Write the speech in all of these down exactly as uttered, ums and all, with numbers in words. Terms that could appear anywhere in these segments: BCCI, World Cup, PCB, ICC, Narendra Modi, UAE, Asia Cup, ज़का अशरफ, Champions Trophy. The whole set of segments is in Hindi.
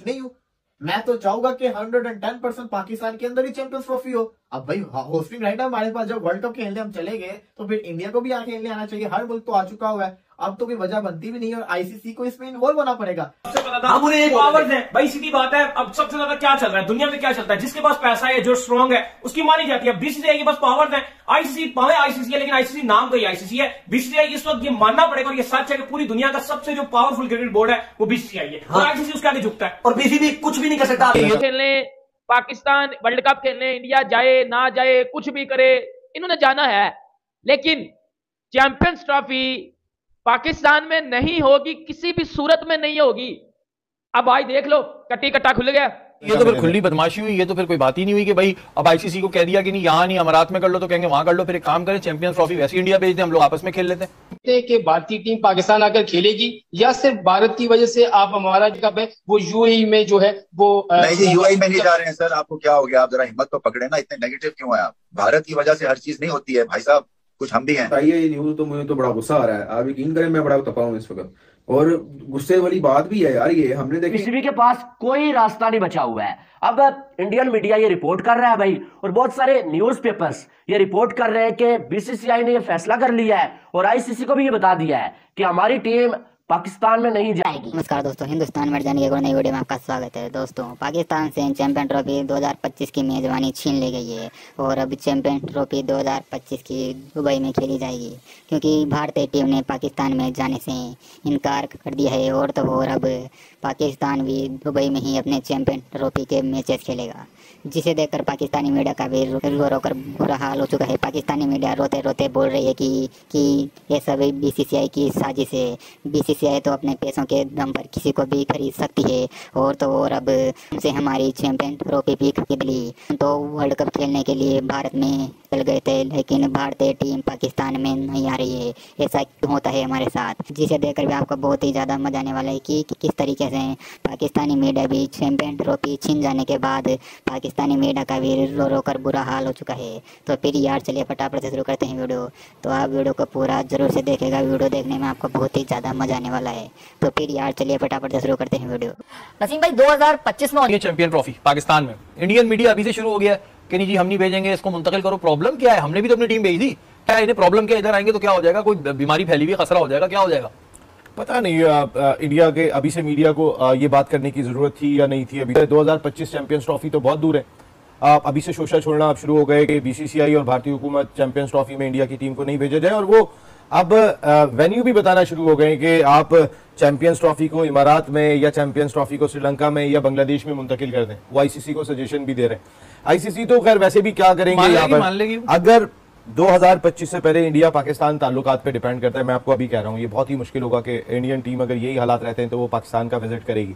कुछ नहीं हूँ, मैं तो चाहूंगा कि एक सौ दस परसेंट पाकिस्तान के अंदर ही चैंपियंस ट्रॉफी हो। अब भाई होस्टिंग राइट हमारे पास, जब वर्ल्ड कप खेलने हम चले गए तो फिर इंडिया को भी यहाँ खेलने आना चाहिए, हर मुल्क तो आ चुका हुआ है, अब तो कोई वजह बनती भी नहीं और आईसीसी को इसमें इन्वॉल्व होना पड़ेगा। अब उन्हें एक पावर्स है भाई, सीधी बात है। अब सबसे ज्यादा क्या चल रहा है दुनिया में, क्या चलता है, जिसके पास पैसा है, जो स्ट्रांग है, उसकी मानी जाती है। बीसीसीआई के पास पावर्स है, आईसीसी पावे आईसीसी है, लेकिन आईसीसी नाम का ही आईसीसी है। बीसीसीआई इस वक्त ये मानना पड़ेगा और ये सच है कि पूरी दुनिया का सबसे जो पावरफुल क्रिकेट बोर्ड है वो बीसीसीआई है, और आईसीसी उसके आगे झुकता है और बीसीबी कुछ भी नहीं कर सकता। खेलने पाकिस्तान वर्ल्ड कप खेलने इंडिया जाए ना जाए, कुछ भी करे, इन्होंने जाना है, लेकिन चैंपियंस ट्रॉफी पाकिस्तान में नहीं होगी, किसी भी सूरत में नहीं होगी। अब भाई देख लो कटी कट्टा खुल गया, ये तो फिर खुली बदमाशी हुई, ये तो फिर कोई बात ही नहीं हुई कि भाई अब आईसीसी को कह दिया कि नहीं यहाँ नहीं अमारात में कर लो तो कहेंगे वहां कर लो। फिर एक काम करें, चैंपियंस ट्रॉफी वैसे इंडिया भेज दे, हम लोग आपस में खेल लेते हैं कि भारतीय टीम पाकिस्तान आकर खेलेगी या सिर्फ भारत की वजह से। आप हमारा कप है वो यूएई में जो है वो यूएई में नहीं जा रहे हैं। सर आपको क्या हो गया, आप जरा हिम्मत तो पकड़े ना, इतने नेगेटिव क्यों है आप? भारत की वजह से हर चीज नहीं होती है भाई साहब, कुछ हम भी हैं। ये न्यूज तो मुझे तो बड़ा गुस्सा आ रहा है, आप यकीन करें मैं बड़ा तपा हूं इस वक्त, और गुस्से वाली बात भी है यार ये हमने देखा। पीसीबी के पास कोई रास्ता नहीं बचा हुआ है। अब इंडियन मीडिया ये रिपोर्ट कर रहा है भाई, और बहुत सारे न्यूज़पेपर्स ये रिपोर्ट कर रहे हैं कि बीसीसीआई ने ये फैसला कर लिया है और आईसीसी को भी ये बता दिया है कि हमारी टीम पाकिस्तान में नहीं जाएगी। नमस्कार दोस्तों, हिंदुस्तान में जाने के नई वीडियो में आपका स्वागत है। दोस्तों पाकिस्तान से चैंपियन ट्रॉफी दो हज़ार पच्चीस की मेजबानी छीन ली गई है और अब चैंपियन ट्रॉफी दो हज़ार पच्चीस की दुबई में खेली जाएगी, क्योंकि भारतीय टीम ने पाकिस्तान में जाने से इनकार कर दिया है। और तो और अब पाकिस्तान भी दुबई में ही अपने चैंपियन ट्रॉफी के मैचेस खेलेगा, जिसे देखकर पाकिस्तानी मीडिया का भी रो रो कर बुरा हाल हो चुका है। पाकिस्तानी मीडिया रोते रोते बोल रही है कि कि ये सब बीसीसीआई की साजिश है, बीसीसीआई तो अपने पैसों के दम पर किसी को भी खरीद सकती है, और तो और अब उनसे हमारी चैंपियन ट्रॉफी भी खरीद ली। तो वर्ल्ड कप खेलने के लिए भारत में चल गए थे, लेकिन भारतीय टीम पाकिस्तान में नहीं आ रही है, ऐसा क्यों होता है हमारे साथ, जिसे देखकर भी आपको बहुत ही ज़्यादा मजा आने वाला है कि किस तरीके से पाकिस्तानी मीडिया भी चैंपियन ट्रॉफी छीन जाने के बाद पाकिस्तानी मीडिया का भी रो रो कर बुरा हाल हो चुका है। तो फिर यार चलिए फटाफट से शुरू करते हैं वीडियो, तो आप वीडियो को पूरा जरूर से देखेगा, वीडियो देखने में आपको बहुत ही ज़्यादा मजा आने वाला है। तो फिर यार चलिए फटाफट से शुरू करते हैं वीडियो। नसीम भाई दो हज़ार पच्चीस में चैंपियन ट्रॉफी पाकिस्तान में, इंडियन मीडिया अभी से शुरू हो गया कि नहीं जी हम नहीं भेजेंगे, इसको मुंतकिल करो। प्रॉब्लम क्या है, हमने भी तो अपनी टीम भेजी, क्या इन्हें प्रॉब्लम क्या, इधर आएंगे तो क्या हो जाएगा, कोई बीमारी फैली हुई खसरा हो जाएगा, क्या हो जाएगा पता नहीं। आ, आ, इंडिया के अभी से मीडिया को आ, ये बात करने की जरूरत थी या नहीं थी। अभी दो हज़ार पच्चीस चैंपियंस ट्रॉफी तो बहुत दूर है, आप अभी से शोशा छोड़ना आप शुरू हो गए कि बीसीसीआई और भारतीय हुकूमत चैंपियंस ट्रॉफी में इंडिया की टीम को नहीं भेजा जाए, और वो अब वेन्यू भी बताना शुरू हो गए कि आप चैंपियंस ट्रॉफी को इमारात में या चैंपियंस ट्रॉफी को श्रीलंका में या बांग्लादेश में मुंतकिल कर दें। वो आईसीसी को सजेशन भी दे रहे हैं, आईसीसी तो खैर वैसे भी क्या करेंगे। अगर दो हज़ार पच्चीस से पहले इंडिया पाकिस्तान ताल्लुकात पे डिपेंड करता है, मैं आपको अभी कह रहा हूँ ये बहुत ही मुश्किल होगा कि इंडियन टीम अगर यही हालात रहते हैं तो वो पाकिस्तान का विजिट करेगी।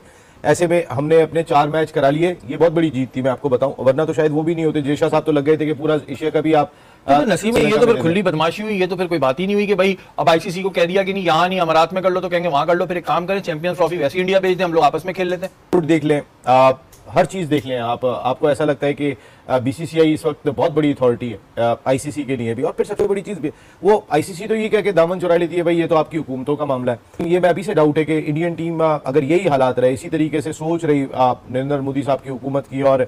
ऐसे में हमने अपने चार मैच करा लिए, ये बहुत बड़ी जीत थी मैं आपको बताऊं, वरना तो शायद वो भी नहीं होते। जेशा साहब तो लग गए थे कि पूरा एशिया का भी आप तो नसीब ये तो फिर खुली बदमाशी हुई, ये तो फिर कोई बात ही नहीं हुई कि भाई अब आईसीसी को कह दिया कि नहीं यहाँ नहीं अमारात में कर लो तो कहेंगे वहाँ कर लो। फिर एक काम करें, चैंपियंस ट्रॉफी वैसे इंडिया भेज दें, हम लोग आपस में खेल लेते हैं। देख लें आप, हर चीज़ देख लें आप, आपको ऐसा लगता है कि बीसीसीआई इस वक्त बहुत बड़ी अथॉरिटी है आईसीसी के लिए भी। और फिर सबसे बड़ी चीज़ भी वो आईसीसी तो ये कह के दामन चुरा लेती है, भाई ये तो आपकी हुकूमतों का मामला है। ये मैं अभी से डाउट है कि इंडियन टीम अगर यही हालात रहे, इसी तरीके से सोच रही आप नरेंद्र मोदी साहब की हुकूमत की और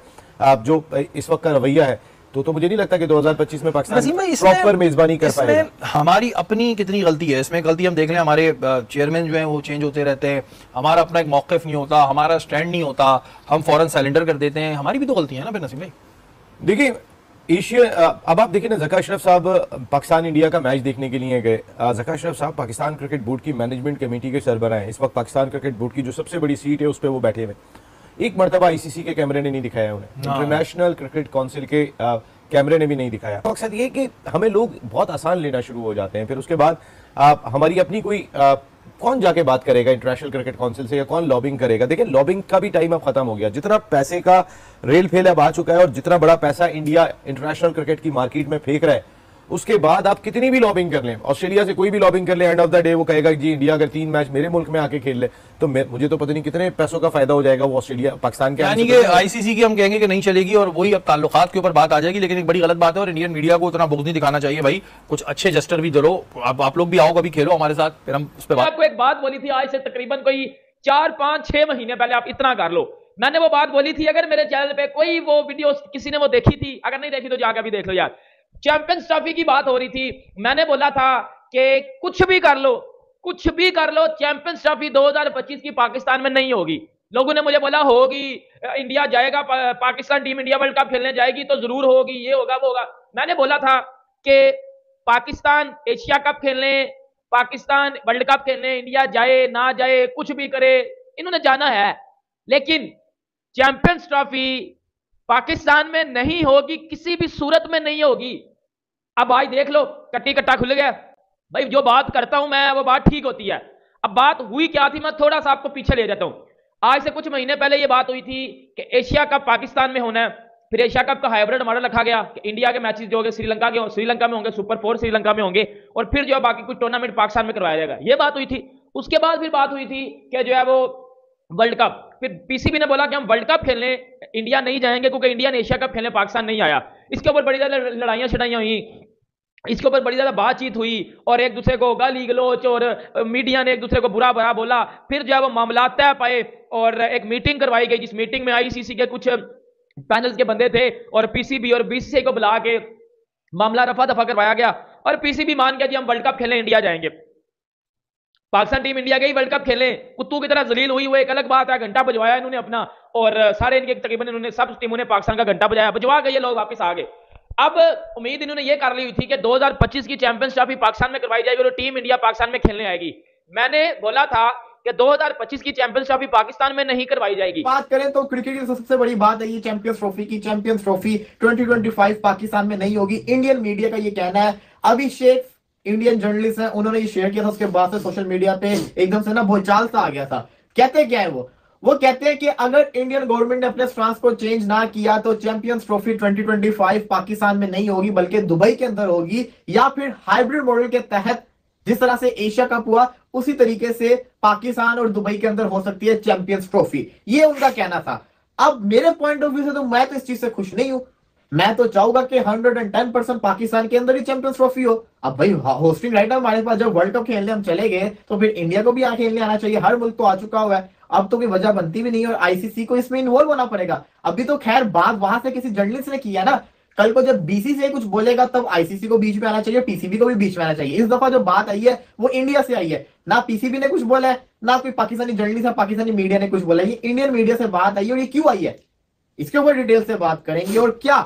आप जो इस वक्त का रवैया है, तो तो मुझे नहीं लगता कि दो हज़ार पच्चीस में पाकिस्तान प्रॉपर मेजबानी कर पाएगा। हमारी अपनी कितनी गलती है इसमें, गलती हम देख लें, हमारे चेयरमैन जो हैं वो चेंज होते रहते हैं, हमारा अपना एक मौकफ नहीं होता, हमारा स्टैंड नहीं होता, हम फौरन सरेंडर कर देते हैं, हमारी भी तो गलती है ना। फिर नसीम भाई देखिए एशिया, अब आप देखिए ना, ज़का अशरफ साहब पाकिस्तान इंडिया का मैच देखने के लिए गए। ज़का अशरफ साहब पाकिस्तान क्रिकेट बोर्ड की मैनेजमेंट कमेटी के सरबराह हैं, इस वक्त पाकिस्तान क्रिकेट बोर्ड की जो सबसे बड़ी सीट है उस पर वो बैठे हुए। एक मरतबा आईसीसी के कैमरे ने नहीं दिखाया उन्हें, इंटरनेशनल क्रिकेट काउंसिल के आ, कैमरे ने भी नहीं दिखाया। मकसद ये कि हमें लोग बहुत आसान लेना शुरू हो जाते हैं, फिर उसके बाद आप हमारी अपनी कोई आ, कौन जाके बात करेगा इंटरनेशनल क्रिकेट काउंसिल से, या कौन लॉबिंग करेगा। देखिए लॉबिंग का भी टाइम अब खत्म हो गया, जितना पैसे का रेल फेल अब आ चुका है और जितना बड़ा पैसा इंडिया इंटरनेशनल क्रिकेट की मार्केट में फेंक रहा है, उसके बाद आप कितनी भी लॉबिंग कर लें, ऑस्ट्रेलिया से कोई भी लॉबिंग कर लें, एंड ऑफ द डे वो कहेगा जी इंडिया अगर तीन मैच मेरे मुल्क में आके खेल ले तो मुझे तो पता नहीं कितने पैसों का फायदा हो जाएगा वो ऑस्ट्रेलिया पाकिस्तान के। यानी कि आईसीसी की हम कहेंगे कि नहीं चलेगी और वही अब ताल्लुकात के ऊपर बात आ जाएगी, लेकिन एक बड़ी गलत बात है। और इंडियन मीडिया को उतना बुग़्ज़ नहीं दिखाना चाहिए भाई, कुछ अच्छे जस्टर भी दो, आप लोग भी आओ कभी खेलो हमारे साथ, फिर हम उस पर बात। आपको एक बात बोली थी आज से तकरीबन कोई चार पाँच छह महीने पहले, आप इतना कर लो मैंने वो बात बोली थी, अगर मेरे चैनल पे कोई वो वीडियो किसी ने वो देखी थी, अगर नहीं देखी तो जाकर भी देख लो यार। चैंपियंस ट्रॉफी की बात हो रही थी, मैंने बोला था कि कुछ भी कर लो, कुछ भी कर लो, चैंपियंस ट्रॉफी दो हज़ार पच्चीस की पाकिस्तान में नहीं होगी। लोगों ने मुझे बोला होगी, इंडिया जाएगा, Pakistan team India world cup खेलने जाएगी तो जरूर होगी, ये होगा वो होगा। मैंने बोला था कि पाकिस्तान एशिया कप खेलने, पाकिस्तान वर्ल्ड कप खेलने, इंडिया जाए ना जाए कुछ भी करे, इन्होंने जाना है, लेकिन चैंपियंस ट्रॉफी पाकिस्तान में नहीं होगी, किसी भी सूरत में नहीं होगी। अब आज देख लो कट्टी कट्टा खुल गया भाई, जो बात करता हूं मैं वो बात ठीक होती है। अब बात हुई क्या थी, मैं थोड़ा सा आपको पीछे ले जाता हूं। आज से कुछ महीने पहले ये बात हुई थी कि एशिया कप पाकिस्तान में होना है, फिर एशिया कप का हाइब्रिड मॉडल रखा गया कि इंडिया के मैचेस जो होंगे श्रीलंका के, श्रीलंका में होंगे, सुपर फोर श्रीलंका में होंगे, और फिर जो है बाकी कुछ टूर्नामेंट पाकिस्तान में करवाया जाएगा, ये बात हुई थी। उसके बाद फिर बात हुई थी कि जो है वो वर्ल्ड कप, फिर पीसीबी ने बोला कि हम वर्ल्ड कप खेलने इंडिया नहीं जाएंगे क्योंकि इंडिया ने एशिया कप खेलने पाकिस्तान नहीं आया। इसके ऊपर बड़ी ज्यादा लड़ाइयां छड़ाइयां हुई, इसके ऊपर बड़ी ज्यादा बातचीत हुई, और एक दूसरे को गाली गलोच और मीडिया ने एक दूसरे को बुरा बुरा बोला। फिर जो है वो मामला तय पाए और एक मीटिंग करवाई गई, जिस मीटिंग में आईसीसी के कुछ पैनल्स के बंदे थे और पीसीबी और बीसीसीआई को बुला के मामला रफा दफा करवाया गया, और पीसीबी मान गया जी हम वर्ल्ड कप खेलने इंडिया जाएंगे, पाकिस्तान टीम इंडिया के ही वर्ल्ड कप खेले। कुत्तू की तरह जलील हुई, वो एक अलग बात है, घंटा बजवाया इन्होंने अपना, और सारे इनके तकरीबन इन्होंने सब टीमों ने पाकिस्तान का घंटा बजाया, बजवा के ये लोग वापस आ गए। अब उम्मीद इन्होंने ये कर ली हुई थी कि दो हज़ार पच्चीस की चैंपियंस ट्रॉफी पाकिस्तान में करवाई जाएगी और टीम इंडिया पाकिस्तान में खेलने आएगी। मैंने बोला था कि दो हज़ार पच्चीस की चैंपियंस ट्रॉफी पाकिस्तान में नहीं करवाई जाएगी। बात करें तो क्रिकेट की सबसे बड़ी बात है ये चैंपियंस ट्रॉफी की, champions trophy twenty twenty five Pakistan में नहीं होगी, इंडियन मीडिया का ये कहना है। अभिषेक इंडियन जर्नलिस्ट है, उन्होंने ये शेयर किया था, उसके बाद से सोशल मीडिया पे एकदम से ना भोचाल सा आ गया था। कहते क्या है वो वो कहते हैं कि अगर इंडियन गवर्नमेंट ने अपने स्टांस को चेंज ना किया तो champions trophy twenty twenty five Pakistan में नहीं होगी बल्कि दुबई के अंदर होगी, या फिर हाइब्रिड मॉडल के तहत जिस तरह से एशिया कप हुआ उसी तरीके से पाकिस्तान और दुबई के अंदर हो सकती है चैंपियंस ट्रॉफी, ये उनका कहना था। अब मेरे पॉइंट ऑफ व्यू से तो मैं तो इस चीज से खुश नहीं हूं, मैं तो चाहूंगा कि hundred and ten percent Pakistan के अंदर ही चैंपियंस ट्रॉफी हो। अब भाई होस्टिंग राइट है हमारे पास, जब वर्ल्ड कप खेलने हम चले गए तो फिर इंडिया को भी यहाँ खेलने आना चाहिए, हर मुल्क तो आ चुका हुआ है, अब तो कोई वजह बनती भी नहीं है और आईसीसी को इसमें इन्वॉल्व होना पड़ेगा। अभी तो खैर बात वहां से किसी जर्नलिस्ट ने किया ना, कल को जब बीसीसीआई कुछ बोलेगा तब आईसीसी को बीच में आना चाहिए, पीसीबी को भी बीच में आना चाहिए। इस दफा जो बात आई है वो इंडिया से आई है, ना पीसीबी ने कुछ बोला है, ना कोई पाकिस्तानी जर्नलिस्ट है, पाकिस्तानी मीडिया ने कुछ बोला है, ये इंडियन मीडिया से बात आई है। और ये क्यों आई है इसके ऊपर डिटेल से बात करेंगे, और क्या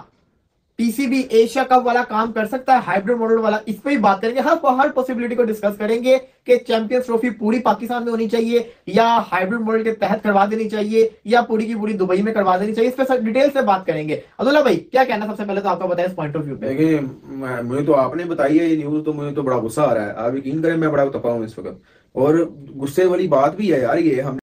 पीसीबी एशिया कप वाला काम कर सकता है, हाइब्रिड मॉडल वाला, इस पर भी बात करेंगे। हर हर पॉसिबिलिटी को डिस्कस करेंगे कि चैंपियंस ट्रॉफी पूरी पाकिस्तान में होनी चाहिए या हाइब्रिड मॉडल के तहत करवा देनी चाहिए या पूरी की पूरी दुबई में करवा देनी चाहिए, इस पर डिटेल से बात करेंगे। अब्दुल्ला भाई क्या कहना, सबसे पहले तो आपका बताया इस पॉइंट ऑफ व्यू पे। मुझे तो आपने बताई है ये न्यूज, तो मुझे तो बड़ा गुस्सा आ रहा है, आप यकीन करें मैं बड़ा तपा हूँ इस वक्त, और गुस्से वाली बात भी है यार ये।